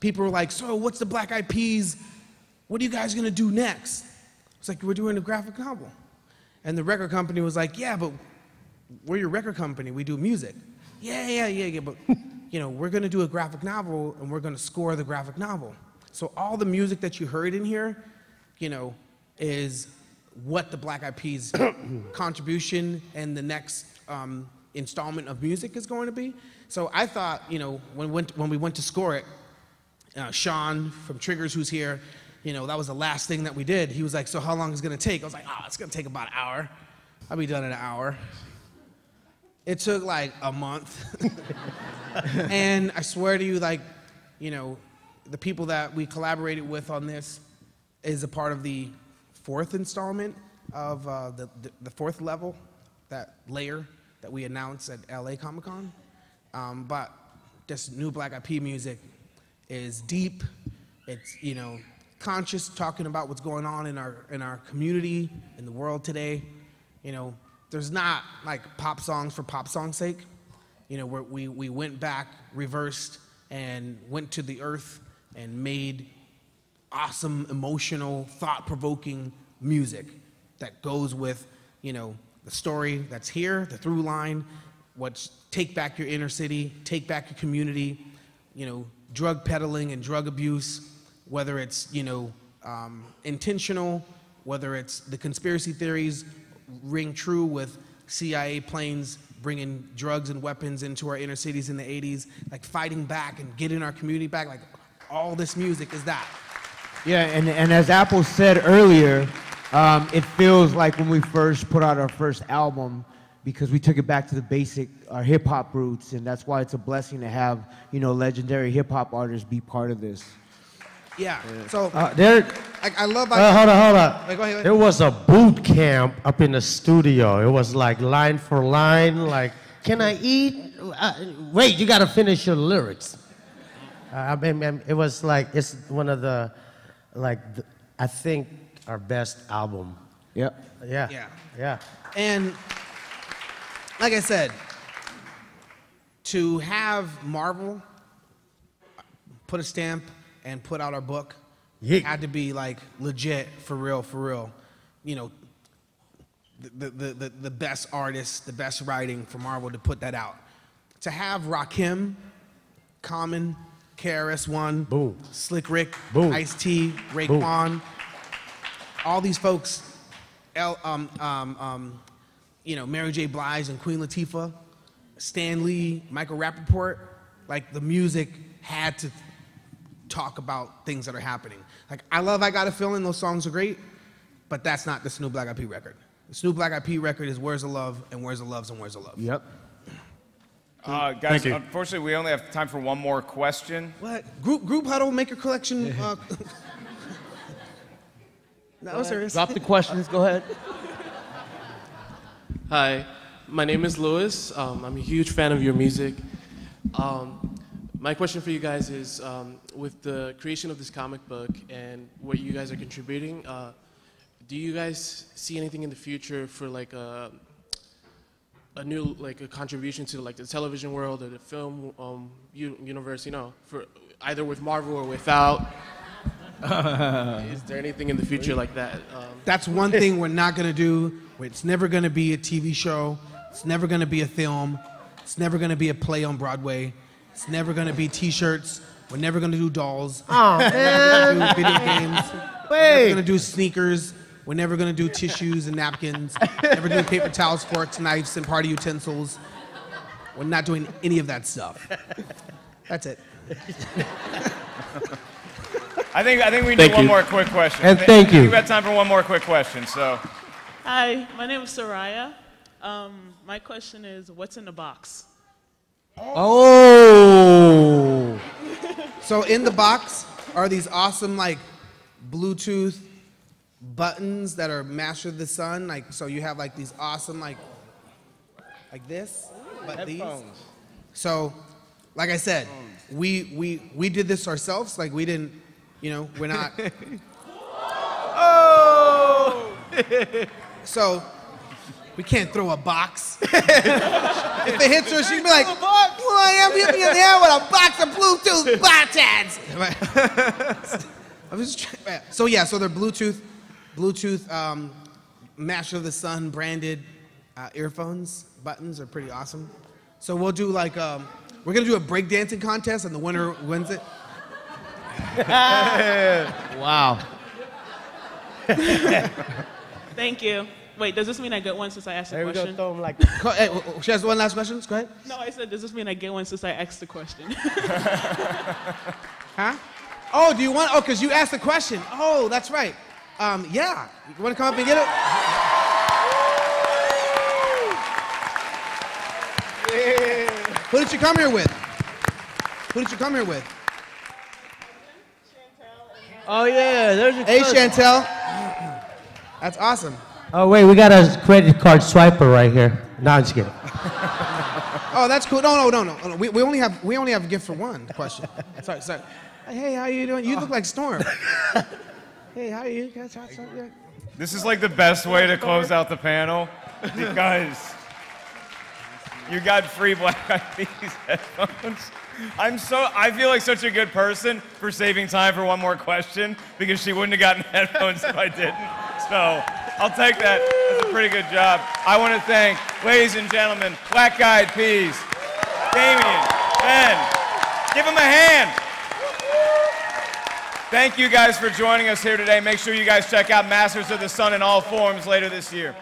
people were like, so what's the Black Eyed Peas? What are you guys going to do next? It's like, we're doing a graphic novel. And the record company was like, yeah, but we're your record company. We do music. Yeah, yeah, yeah, yeah, but, you know, we're going to do a graphic novel, and we're going to score the graphic novel. So all the music that you heard in here, you know, is what the Black Eyed Peas contribution and the next um, installment of music is going to be. So I thought, you know, when, when, when we went to score it, uh, Sean from Triggers, who's here, you know, that was the last thing that we did. He was like, so how long is it going to take? I was like, oh, it's going to take about an hour. I'll be done in an hour. It took like a month. And I swear to you, like, you know, the people that we collaborated with on this is a part of the fourth installment of uh, the, the, the fourth level, that layer that we announced at L A Comic Con. Um, but this new Black Eyed Peas music is deep. It's, you know, conscious, talking about what's going on in our, in our community, in the world today. You know, there's not like pop songs for pop song's sake. You know, where we, we went back, reversed, and went to the earth and made awesome, emotional, thought-provoking music that goes with, you know, the story that's here, the through line, what's take back your inner city, take back your community, you know, drug peddling and drug abuse, whether it's, you know, um, intentional, whether it's the conspiracy theories ring true with C I A planes bringing drugs and weapons into our inner cities in the eighties, like fighting back and getting our community back, like, all this music is that. Yeah, and, and as Apple said earlier, um, it feels like when we first put out our first album, because we took it back to the basic, our hip-hop roots, and that's why it's a blessing to have, you know, legendary hip-hop artists be part of this. Yeah, yeah. So uh, there, I, I love... I, uh, hold on, hold on. Wait, go ahead, wait. There was a boot camp up in the studio. It was like line for line, like, can I eat? Uh, wait, you got to finish your lyrics. Uh, I mean, it was like, it's one of the, like, the, I think, our best album. Yep. Yeah. Yeah. Yeah. And like I said, to have Marvel put a stamp and put out our book, yeah, had to be like legit, for real, for real. You know, the, the, the, the best artists, the best writing for Marvel to put that out. To have Rakim, Common, K R S One, boom, Slick Rick, boom, Ice T, Raekwon, all these folks, L, um, um, um, you know, Mary J. Blige and Queen Latifah, Stan Lee, Michael Rappaport, like the music had to talk about things that are happening. Like, I love I Got a Feeling, those songs are great, but that's not the new Black Eyed Peas record. The new Black Eyed Peas record is Where's the Love, and Where's the Loves, and Where's the Love. Yep. Uh, guys, unfortunately, we only have time for one more question. What? Group, group huddle, make a collection. Uh... no, serious. Drop the questions. Go ahead. Hi, my name is Louis. Um, I'm a huge fan of your music. Um, My question for you guys is, um, with the creation of this comic book and what you guys are contributing, uh, do you guys see anything in the future for like a, a new like a contribution to like the television world or the film um, universe? You know, for either with Marvel or without. Is there anything in the future like that? Um, That's one thing we're not gonna do. It's never gonna be a T V show. It's never gonna be a film. It's never gonna be a play on Broadway. It's never gonna be T-shirts. We're never gonna do dolls. Oh, we're never gonna do video games. Wait. We're never gonna do sneakers. We're never gonna do tissues and napkins. Never do paper towels, forks, knives, and party utensils. We're not doing any of that stuff. That's it. I think I think we need one you. more quick question. And I thank you. We've got time for one more quick question. So. Hi, my name is Soraya. Um, my question is, what's in the box? Oh. So in the box are these awesome like Bluetooth buttons that are Masters of the Sun. Like so you have like these awesome like like this. But these. So like I said, we we we did this ourselves. Like we didn't, you know, we're not. Oh. So we can't throw a box. If it hits her, she'd be like, well, I am hitting in the air with a box of Bluetooth buttons. I'm just trying. So yeah, so they're Bluetooth, Bluetooth, um, Master of the Sun branded uh, earphones. Buttons are pretty awesome. So we'll do like, um, we're gonna do a breakdancing contest and the winner wins it. Wow. Thank you. Wait, does this mean I get one since I asked the there question? We go, throw them like hey, she has one last question? Go ahead. No, I said, does this mean I get one since I asked the question? Huh? Oh, do you want? Oh, because you asked the question. Oh, that's right. Um, yeah. You want to come up and get it? Yeah. Who did you come here with? Who did you come here with? Oh, yeah. There's your hey, cousin. Chantel. That's awesome. Oh, wait, we got a credit card swiper right here. No, I'm just kidding. Oh, that's cool. No, no, no, no. We, we, only have, we only have a gift for one question. Sorry, sorry. Hey, how you doing? You oh. look like Storm. Hey, how are you? Can I talk something? This is like the best way to close out the panel because you got free Black Eyed Peas headphones. I'm so, I feel like such a good person for saving time for one more question because she wouldn't have gotten headphones if I didn't. So I'll take that. That's a pretty good job. I want to thank, ladies and gentlemen, Black Eyed Peas, Damion, Ben. Give them a hand. Thank you guys for joining us here today. Make sure you guys check out Masters of the Sun in all forms later this year.